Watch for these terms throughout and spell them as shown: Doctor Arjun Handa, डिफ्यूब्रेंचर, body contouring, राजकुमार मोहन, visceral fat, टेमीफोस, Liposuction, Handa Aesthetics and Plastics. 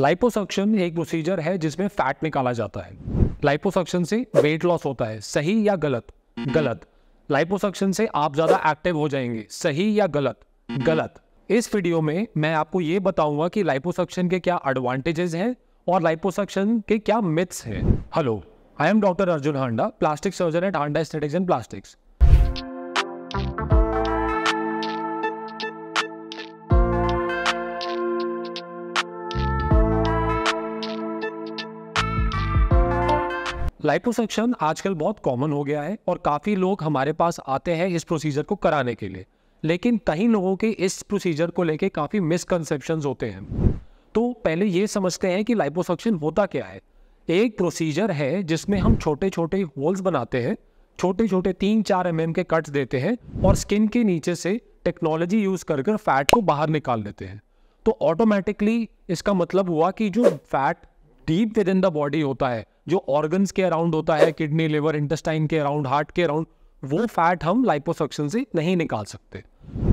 Liposuction एक procedure है जिसमें फैट निकाला जाता है। लाइपोसक्शन से वेट लॉस होता है, सही या गलत? गलत। लाइपोसक्शन से आप ज़्यादा एक्टिव हो जाएंगे, सही या गलत? गलत। इस वीडियो में मैं आपको ये बताऊंगा कि लाइपोसक्शन के क्या एडवांटेजेस हैं और लाइपोसक्शन के क्या मिथ्स हैं। Hello, I am doctor Arjun Handa, plastic surgeon at Handa aesthetics and plastics. Liposuction आजकल बहुत कॉमन हो गया है और काफ़ी लोग हमारे पास आते हैं इस प्रोसीजर को कराने के लिए, लेकिन कई लोगों के इस प्रोसीजर को लेके काफ़ी मिसकंसेप्शंस होते हैं। तो पहले ये समझते हैं कि लाइपोसक्शन होता क्या है। एक प्रोसीजर है जिसमें हम छोटे छोटे होल्स बनाते हैं, छोटे छोटे 3-4 mm के कट्स देते हैं और स्किन के नीचे से टेक्नोलॉजी यूज़ कर कर फैट को बाहर निकाल देते हैं। तो ऑटोमेटिकली इसका मतलब हुआ कि जो fat deep within the body होता है, जो ऑर्गन्स के अराउंड होता है, किडनी, लिवर, इंटेस्टाइन के अराउंड, हार्ट के अराउंड, वो फैट हम लाइपोसक्शन से नहीं निकाल सकते।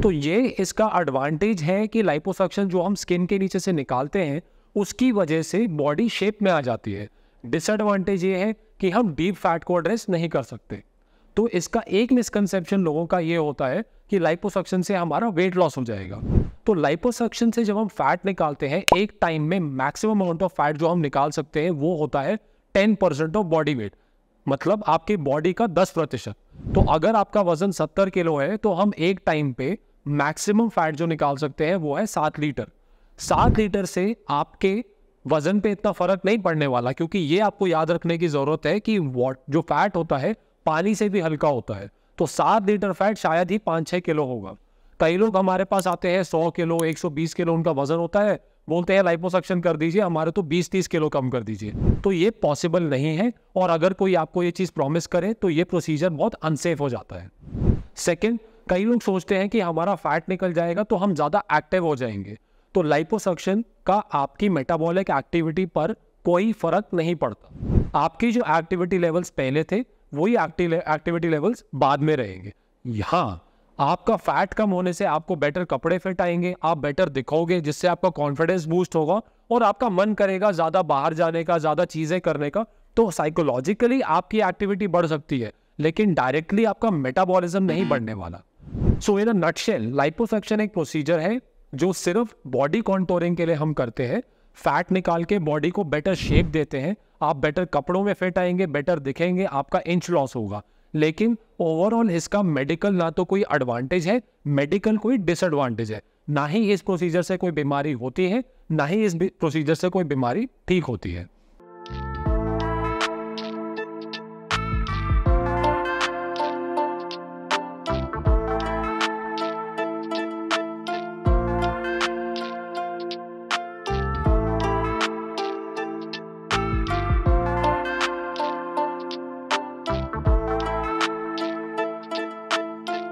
तो ये इसका एडवांटेज है कि लाइपोसक्शन जो हम स्किन के नीचे से निकालते हैं उसकी वजह से बॉडी शेप में आ जाती है। डिसएडवांटेज ये है कि हम डीप फैट को एड्रेस नहीं कर सकते। तो इसका एक मिसकंसेप्शन लोगों का ये होता है कि लाइपोसक्शन से हमारा वेट लॉस हो जाएगा। तो लाइपोसक्शन से जब हम फैट निकालते हैं, एक टाइम में मैक्सिमम अमाउंट ऑफ फैट जो हम निकाल सकते हैं वो होता है 10% ऑफ बॉडी वेट, मतलब आपके बॉडी का 10%। तो अगर आपका वजन 70 किलो है तो हम एक टाइम पे मैक्सिमम फैट जो निकाल सकते हैं वो है 7 लीटर। 7 लीटर से आपके वजन पे इतना फर्क नहीं पड़ने वाला, क्योंकि ये आपको याद रखने की जरूरत है कि जो फैट होता है पानी से भी हल्का होता है। तो 7 लीटर फैट शायद ही 5-6 किलो होगा। कई लोग हमारे पास आते हैं 100 किलो, 120 किलो उनका वजन होता है, बोलते हैं लाइपोसक्शन कर दीजिए, हमारे तो 20-30 किलो कम कर दीजिए। तो ये पॉसिबल नहीं है, और अगर कोई आपको ये चीज़ प्रॉमिस करे तो ये प्रोसीजर बहुत अनसेफ हो जाता है। सेकंड, कई लोग सोचते हैं कि हमारा फैट निकल जाएगा तो हम ज़्यादा एक्टिव हो जाएंगे। तो लाइपोसक्शन का आपकी मेटाबॉलिक एक्टिविटी पर कोई फर्क नहीं पड़ता। आपकी जो एक्टिविटी लेवल्स पहले थे वही एक्टिविटी लेवल्स बाद में रहेंगे। यहाँ आपका फैट कम होने से आपको बेटर कपड़े फिट आएंगे, आप बेटर दिखोगे, जिससे आपका कॉन्फिडेंस बूस्ट होगा और आपका मन करेगा ज़्यादा बाहर जाने का, ज़्यादा चीज़ें करने का। तो साइकोलॉजिकली आपकी एक्टिविटी बढ़ सकती है, लेकिन डायरेक्टली आपका मेटाबॉलिज्म नहीं बढ़ने वाला। So in a nutshell, liposuction एक प्रोसीजर है जो सिर्फ बॉडी कॉन्टोरिंग के लिए हम करते हैं। फैट निकाल के बॉडी को बेटर शेप देते हैं, आप बेटर कपड़ों में फिट आएंगे, बेटर दिखेंगे, आपका इंच लॉस होगा। लेकिन ओवरऑल इसका मेडिकल ना तो कोई एडवांटेज है, मेडिकल कोई डिसएडवांटेज है। ना ही इस प्रोसीजर से कोई बीमारी होती है, ना ही इस प्रोसीजर से कोई बीमारी ठीक होती है।